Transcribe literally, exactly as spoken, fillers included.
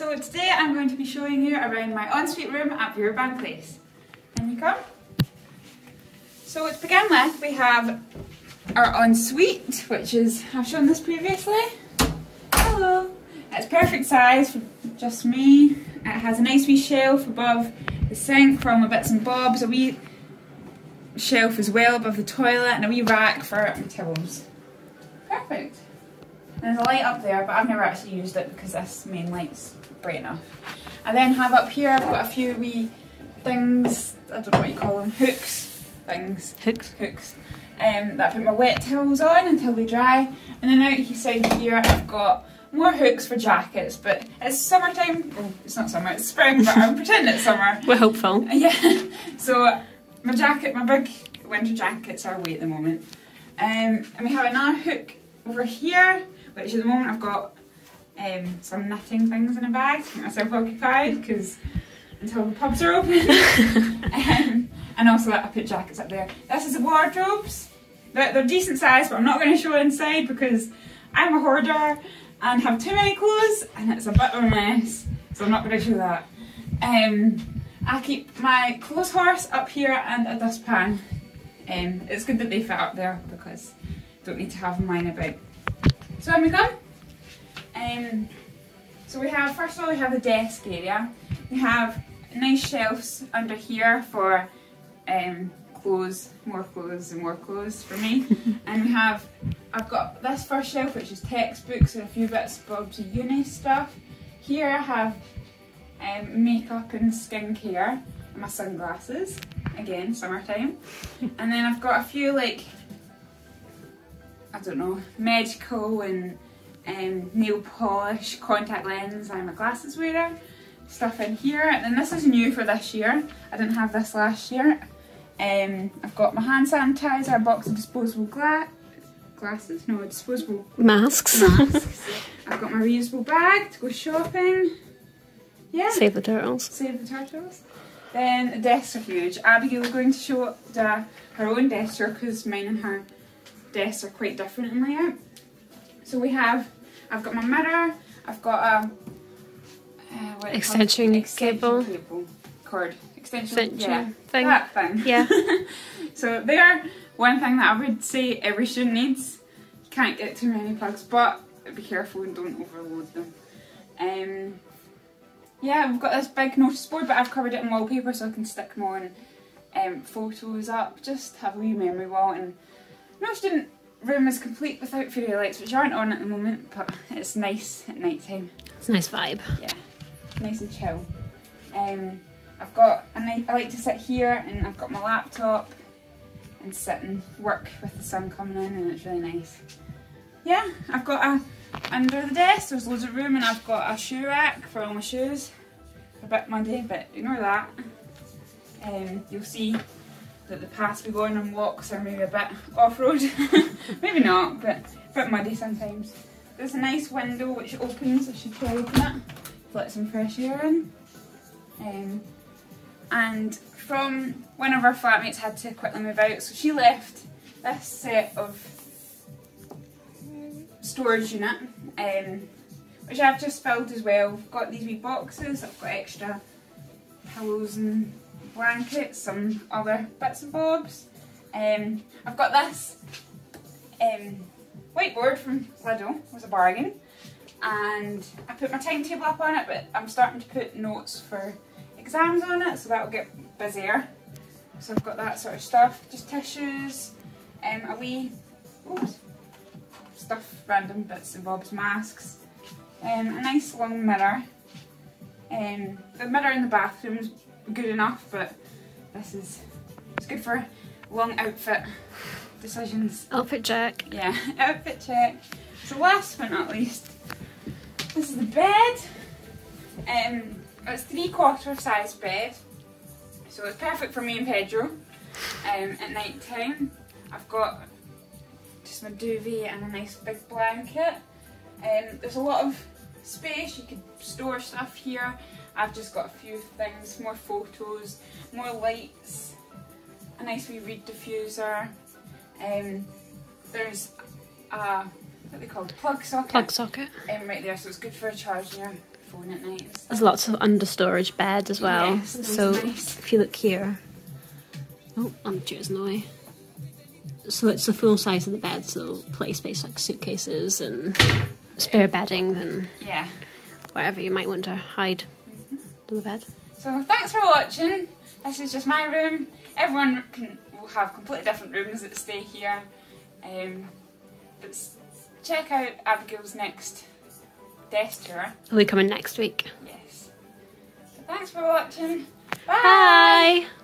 So today I'm going to be showing you around my ensuite room at Beaverbank Place. In you come. So to begin with, we have our ensuite, which is, I've shown this previously. Hello. It's perfect size for just me. It has a nice wee shelf above the sink for all my bits and bobs, a wee shelf as well above the toilet, and a wee rack for my towels. Perfect. There's a light up there, but I've never actually used it because this main light's bright enough. I then have up here, I've got a few wee things, I don't know what you call them, hooks, things. Hooks. Hooks. Um, that I put my wet towels on until they dry. And then out inside here I've got more hooks for jackets, but it's summertime. Oh, it's not summer, it's spring, but I'll pretend it's summer. We're hopeful. Yeah. So my jacket, my big winter jackets are away at the moment. Um, and we have another hook over here, which at the moment I've got um, some knitting things in a bag to keep myself occupied, because until the pubs are open. um, and also I put jackets up there. This is the wardrobes. They're, they're decent size, but I'm not going to show inside because I'm a hoarder and have too many clothes, and it's a bit of a mess, so I'm not going to show that. Um, I keep my clothes horse up here and a dustpan. Um, it's good that they fit up there because I don't need to have mine about. So here we come. Um, so we have, first of all, we have the desk area. We have nice shelves under here for um, clothes, more clothes and more clothes for me. And we have, I've got this first shelf, which is textbooks and a few bits of Bob's uni stuff. Here I have um, makeup and skincare and my sunglasses. Again, summertime. And then I've got a few, like, I don't know, medical and um, nail polish, contact lens, I'm a glasses wearer, stuff in here. And then this is new for this year. I didn't have this last year. Um, I've got my hand sanitizer, a box of disposable gla glasses, no, disposable masks. masks. I've got my reusable bag to go shopping. Yeah. Save the turtles. Save the turtles. Then the desks are huge. Abigail is going to show the, her own desk here because mine and her desks are quite different in layout. So we have, I've got my mirror, I've got a uh, what extension, extension cable. cable cord, extension, extension yeah, thing. That thing. Yeah. So they're one thing that I would say every student needs. You can't get too many plugs, but be careful and don't overload them. Um, yeah, we've got this big notice board, but I've covered it in wallpaper so I can stick them on um, photos up, just have a wee memory wall. And no student room is complete without fairy lights, which aren't on at the moment, but it's nice at night time. It's a nice vibe. Yeah, nice and chill. Um, I've got, and I like to sit here, and I've got my laptop and sit and work with the sun coming in, and it's really nice. Yeah, I've got a, under the desk there's loads of room, and I've got a shoe rack for all my shoes. A bit muddy, but ignore that. Um, you'll see that the paths we go on and walks are maybe a bit off-road. Maybe not, but a bit muddy sometimes. There's a nice window which opens, I should try open it, to let some fresh air in. Um, and from one of our flatmates had to quickly move out, so she left this set of storage unit, um, which I've just filled as well. I've got these wee boxes, I've got extra pillows and blankets, some other bits and bobs. Um, I've got this um, whiteboard from Lidl, it was a bargain, and I put my timetable up on it, but I'm starting to put notes for exams on it, so that'll get busier. So I've got that sort of stuff, just tissues, um, a wee oops, stuff, random bits and bobs, masks, um, a nice long mirror. Um, the mirror in the bathroom's good enough, but this is, it's good for long outfit decisions. Outfit check. Yeah, outfit check. So last but not least, this is the bed. Um, it's three quarter size bed, so it's perfect for me and Pedro um, at night time. I've got just my duvet and a nice big blanket. Um, there's a lot of space, you could store stuff here. I've just got a few things, more photos, more lights, a nice wee reed diffuser. Um, there's a, what are they called, plug socket. Plug socket. Um, right there, so it's good for charging your falling at night. So. There's lots of understorage beds as well. Yeah, so nice. If you look here, oh, I'm just annoying. So it's the full size of the bed, so play space like suitcases and spare bedding and yeah, whatever you might want to hide mm-hmm. in the bed. So thanks for watching. This is just my room. Everyone can will have completely different rooms that stay here. Um, but check out Abigail's next desk tour. Will they come in next week? Yes. So thanks for watching. Bye. Bye.